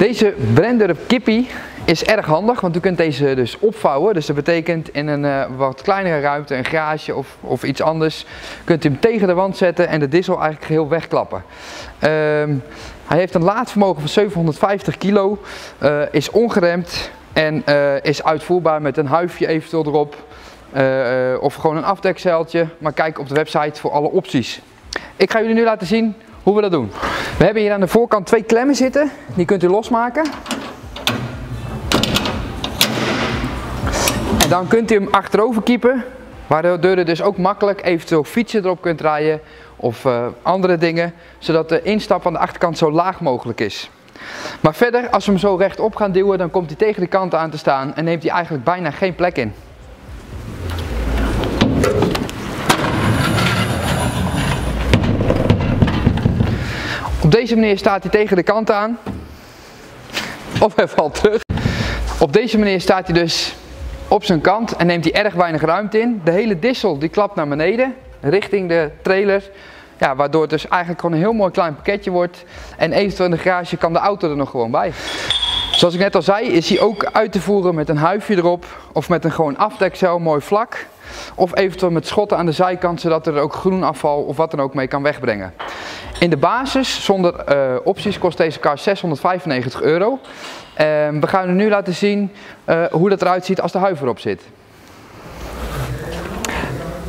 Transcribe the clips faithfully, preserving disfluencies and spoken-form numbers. Deze Brenderup Kippi is erg handig, want u kunt deze dus opvouwen. Dus dat betekent in een uh, wat kleinere ruimte, een garage of, of iets anders, kunt u hem tegen de wand zetten en de dissel eigenlijk geheel wegklappen. Um, hij heeft een laadvermogen van zevenhonderdvijftig kilo, uh, is ongeremd en uh, is uitvoerbaar met een huifje eventueel erop uh, of gewoon een afdekzeiltje. Maar kijk op de website voor alle opties. Ik ga jullie nu laten zien hoe we dat doen. We hebben hier aan de voorkant twee klemmen zitten, die kunt u losmaken. En dan kunt u hem achterover kiepen, waardoor u dus ook makkelijk eventueel fietsen erop kunt rijden of uh, andere dingen, zodat de instap aan de achterkant zo laag mogelijk is. Maar verder, als we hem zo rechtop gaan duwen, dan komt hij tegen de kant aan te staan en neemt hij eigenlijk bijna geen plek in. Op deze manier staat hij tegen de kant aan, of hij valt terug. Op deze manier staat hij dus op zijn kant en neemt hij erg weinig ruimte in. De hele dissel die klapt naar beneden, richting de trailer, ja, waardoor het dus eigenlijk gewoon een heel mooi klein pakketje wordt. En eventueel in de garage kan de auto er nog gewoon bij. Zoals ik net al zei, is hij ook uit te voeren met een huifje erop of met een gewoon afdekzeil, mooi vlak. Of eventueel met schotten aan de zijkant, zodat er ook groenafval of wat dan ook mee kan wegbrengen. In de basis, zonder uh, opties, kost deze kar zeshonderdvijfennegentig euro. Uh, we gaan u nu laten zien uh, hoe dat eruit ziet als de huif erop zit.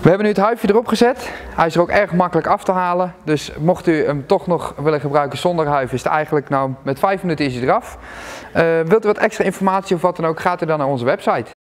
We hebben nu het huifje erop gezet. Hij is er ook erg makkelijk af te halen. Dus mocht u hem toch nog willen gebruiken zonder huif, is het eigenlijk nou met vijf minuten is hij eraf. Uh, wilt u wat extra informatie of wat dan ook, gaat u dan naar onze website.